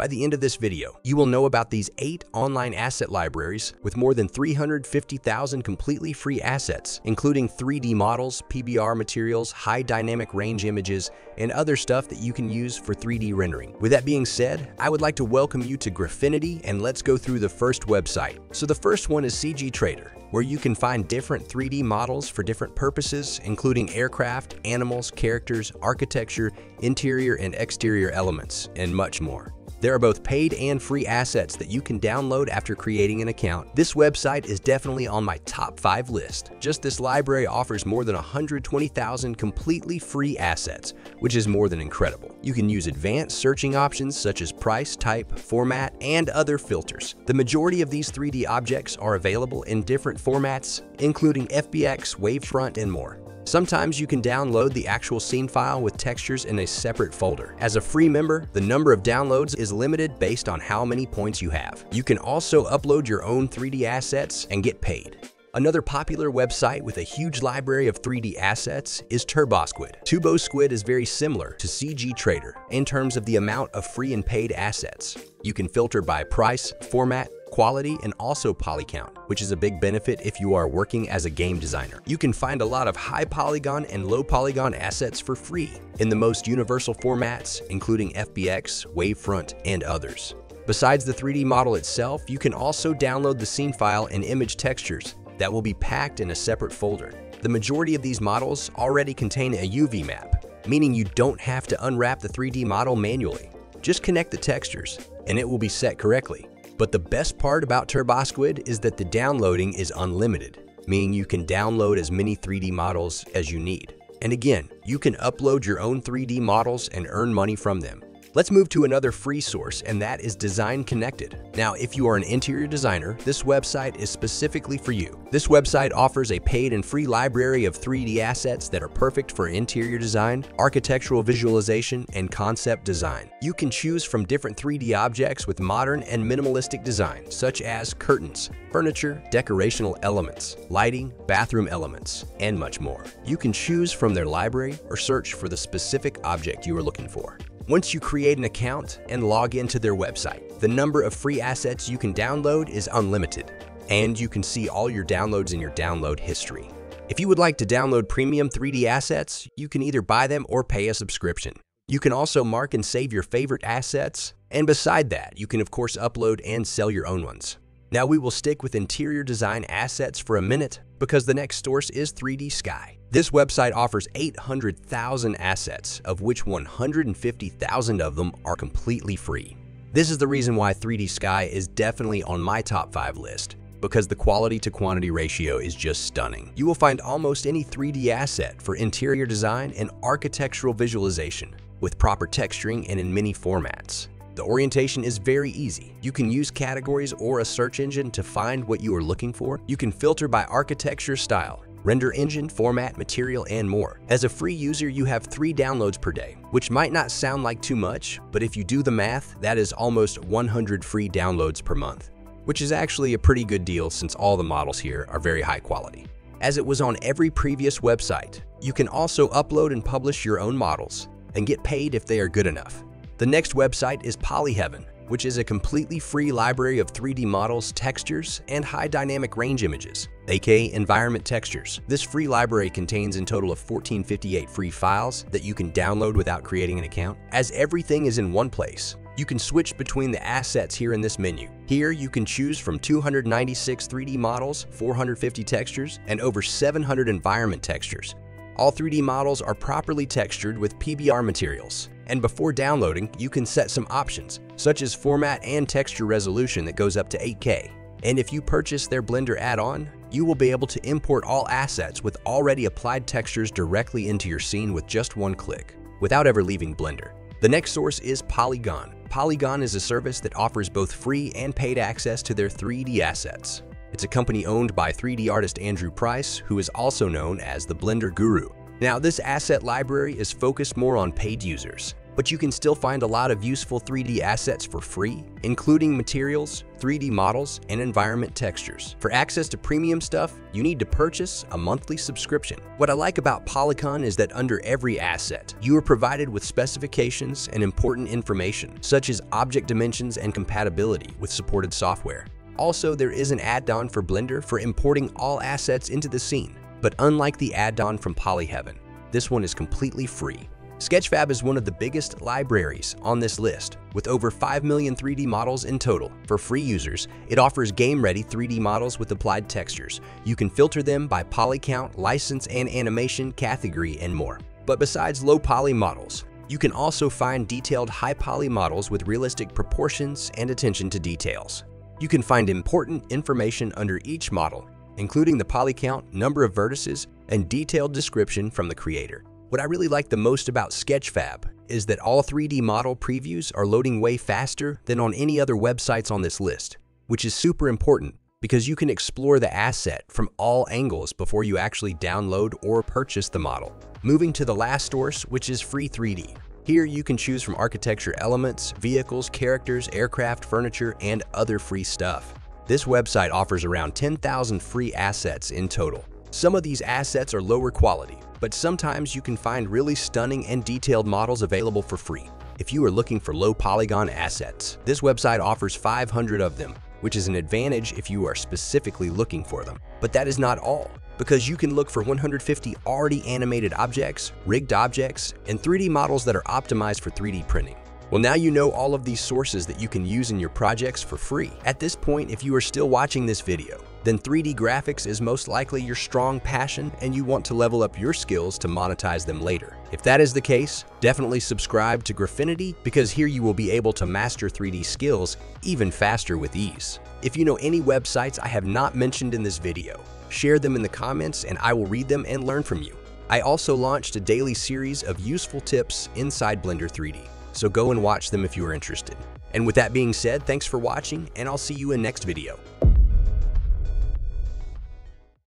By the end of this video, you will know about these 8 online asset libraries with more than 350,000 completely free assets, including 3D models, PBR materials, high dynamic range images, and other stuff that you can use for 3D rendering. With that being said, I would like to welcome you to Graffinity, and let's go through the first website. So the first one is CGTrader, where you can find different 3D models for different purposes, including aircraft, animals, characters, architecture, interior and exterior elements, and much more. There are both paid and free assets that you can download after creating an account. This website is definitely on my top 5 list. Just this library offers more than 120,000 completely free assets, which is more than incredible. You can use advanced searching options such as price, type, format, and other filters. The majority of these 3D objects are available in different formats, including FBX, Wavefront, and more. Sometimes you can download the actual scene file with textures in a separate folder. As a free member, the number of downloads is limited based on how many points you have. You can also upload your own 3D assets and get paid. Another popular website with a huge library of 3D assets is TurboSquid. TurboSquid is very similar to CGTrader in terms of the amount of free and paid assets. You can filter by price, format, quality, and also poly count, which is a big benefit if you are working as a game designer. You can find a lot of high polygon and low polygon assets for free in the most universal formats, including FBX, Wavefront, and others. Besides the 3D model itself, you can also download the scene file and image textures that will be packed in a separate folder. The majority of these models already contain a UV map, meaning you don't have to unwrap the 3D model manually. Just connect the textures, and it will be set correctly. But the best part about TurboSquid is that the downloading is unlimited, meaning you can download as many 3D models as you need. And again, you can upload your own 3D models and earn money from them. Let's move to another free source, and that is Design Connected. Now, if you are an interior designer, this website is specifically for you. This website offers a paid and free library of 3D assets that are perfect for interior design, architectural visualization, and concept design. You can choose from different 3D objects with modern and minimalistic design, such as curtains, furniture, decorational elements, lighting, bathroom elements, and much more. You can choose from their library or search for the specific object you are looking for. Once you create an account and log into their website, the number of free assets you can download is unlimited, and you can see all your downloads in your download history. If you would like to download premium 3D assets, you can either buy them or pay a subscription. You can also mark and save your favorite assets, and beside that, you can of course upload and sell your own ones. Now we will stick with interior design assets for a minute because the next source is 3D Sky. This website offers 800,000 assets, of which 150,000 of them are completely free. This is the reason why 3D Sky is definitely on my top 5 list, because the quality to quantity ratio is just stunning. You will find almost any 3D asset for interior design and architectural visualization, with proper texturing and in many formats. The orientation is very easy. You can use categories or a search engine to find what you are looking for. You can filter by architecture style, render engine, format, material, and more. As a free user, you have 3 downloads per day, which might not sound like too much, but if you do the math, that is almost 100 free downloads per month, which is actually a pretty good deal since all the models here are very high quality. As it was on every previous website, you can also upload and publish your own models and get paid if they are good enough. The next website is Polyhaven, which is a completely free library of 3D models, textures, and high dynamic range images, aka environment textures. This free library contains in total of 1458 free files that you can download without creating an account. As everything is in one place, you can switch between the assets here in this menu. Here you can choose from 296 3D models, 450 textures, and over 700 environment textures. All 3D models are properly textured with PBR materials. And before downloading, you can set some options, such as format and texture resolution that goes up to 8K. And if you purchase their Blender add-on, you will be able to import all assets with already applied textures directly into your scene with just one click, without ever leaving Blender. The next source is Poliigon. Poliigon is a service that offers both free and paid access to their 3D assets. It's a company owned by 3D artist Andrew Price, who is also known as the Blender Guru. Now, this asset library is focused more on paid users, but you can still find a lot of useful 3D assets for free, including materials, 3D models, and environment textures. For access to premium stuff, you need to purchase a monthly subscription. What I like about Poliigon is that under every asset, you are provided with specifications and important information, such as object dimensions and compatibility with supported software. Also, there is an add-on for Blender for importing all assets into the scene, but unlike the add-on from Polyhaven, this one is completely free. Sketchfab is one of the biggest libraries on this list, with over 5 million 3D models in total. For free users, it offers game-ready 3D models with applied textures. You can filter them by poly count, license and animation, category, and more. But besides low-poly models, you can also find detailed high-poly models with realistic proportions and attention to details. You can find important information under each model, including the poly count, number of vertices, and detailed description from the creator. What I really like the most about Sketchfab is that all 3D model previews are loading way faster than on any other websites on this list, which is super important because you can explore the asset from all angles before you actually download or purchase the model. Moving to the last source, which is Free3D. Here you can choose from architecture elements, vehicles, characters, aircraft, furniture, and other free stuff. This website offers around 10,000 free assets in total. Some of these assets are lower quality, but sometimes you can find really stunning and detailed models available for free. If you are looking for low polygon assets, this website offers 500 of them, which is an advantage if you are specifically looking for them. But that is not all, because you can look for 150 already animated objects, rigged objects, and 3D models that are optimized for 3D printing. Well, now you know all of these sources that you can use in your projects for free. At this point, if you are still watching this video, then 3D graphics is most likely your strong passion and you want to level up your skills to monetize them later. If that is the case, definitely subscribe to Graffinity because here you will be able to master 3D skills even faster with ease. If you know any websites I have not mentioned in this video, share them in the comments and I will read them and learn from you. I also launched a daily series of useful tips inside Blender 3D, so go and watch them if you are interested. And with that being said, thanks for watching and I'll see you in next video.